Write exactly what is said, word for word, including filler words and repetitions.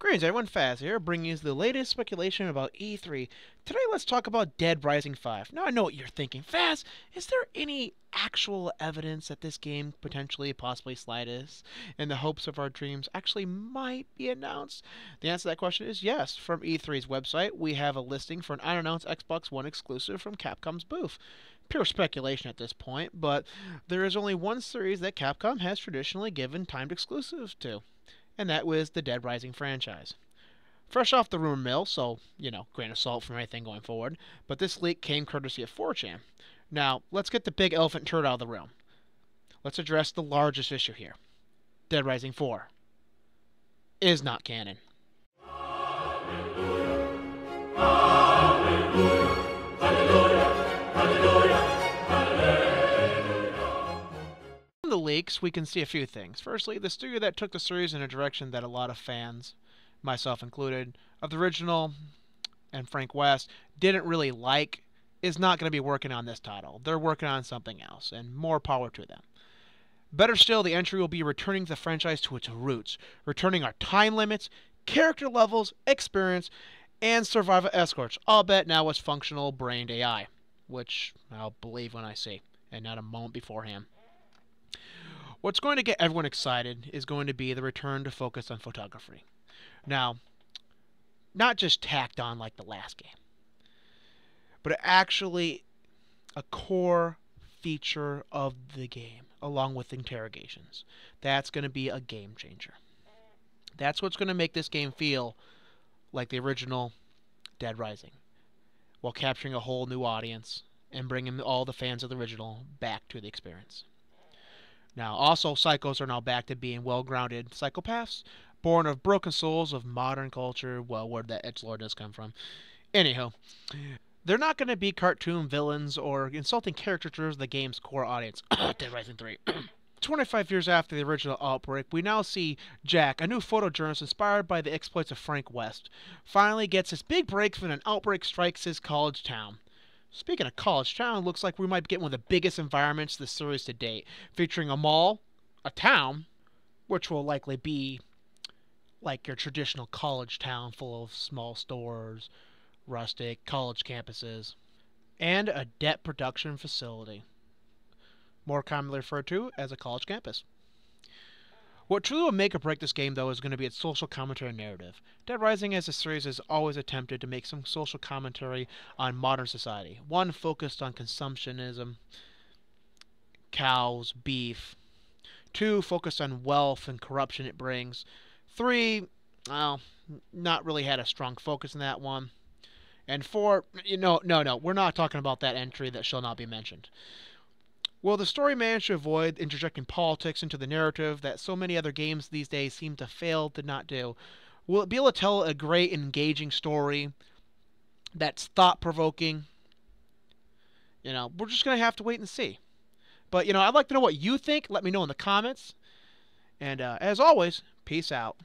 Greetings everyone, Faz here, bringing you the latest speculation about E three. Today let's talk about Dead Rising five. Now I know what you're thinking. Faz, is there any actual evidence that this game potentially, possibly slightest, and the hopes of our dreams actually might be announced? The answer to that question is yes. From E three's website, we have a listing for an unannounced Xbox One exclusive from Capcom's booth. Pure speculation at this point, but there is only one series that Capcom has traditionally given timed exclusives to, and that was the Dead Rising franchise. Fresh off the rumor mill, so, you know, grain of salt from anything going forward, but this leak came courtesy of four chan. Now, let's get the big elephant turd out of the room. Let's address the largest issue here. Dead Rising four is not canon. Hallelujah. Hallelujah. The leaks, we can see a few things. Firstly, the studio that took the series in a direction that a lot of fans, myself included, of the original and Frank West didn't really like is not going to be working on this title. They're working on something else, and more power to them. Better still, the entry will be returning the franchise to its roots, returning our time limits, character levels, experience, and survival escorts, all bet now it's functional brained A I, which I'll believe when I see, and not a moment beforehand. What's going to get everyone excited is going to be the return to focus on photography. Now, not just tacked on like the last game, but actually a core feature of the game, along with interrogations. That's going to be a game changer. That's what's going to make this game feel like the original Dead Rising, while capturing a whole new audience and bringing all the fans of the original back to the experience. Now, also, psychos are now back to being well-grounded psychopaths, born of broken souls of modern culture. Well, where that edgelord does come from. Anyhow, they're not going to be cartoon villains or insulting caricatures of the game's core audience. Dead Rising three. twenty-five years after the original outbreak, we now see Jack, a new photojournalist inspired by the exploits of Frank West, finally gets his big break when an outbreak strikes his college town. Speaking of college town, looks like we might get one of the biggest environments this series to date, featuring a mall, a town, which will likely be like your traditional college town full of small stores, rustic college campuses, and a debt production facility, more commonly referred to as a college campus. What truly will make or break this game, though, is going to be its social commentary and narrative. Dead Rising as a series has always attempted to make some social commentary on modern society, one focused on consumptionism, cows, beef, two, focused on wealth and corruption it brings, three, well, not really had a strong focus in that one, and four, you know, no, no, we're not talking about that entry that shall not be mentioned. Will the story manage to avoid interjecting politics into the narrative that so many other games these days seem to fail to not do? Will it be able to tell a great, engaging story that's thought-provoking? You know, we're just going to have to wait and see. But, you know, I'd like to know what you think. Let me know in the comments. And, uh, as always, peace out.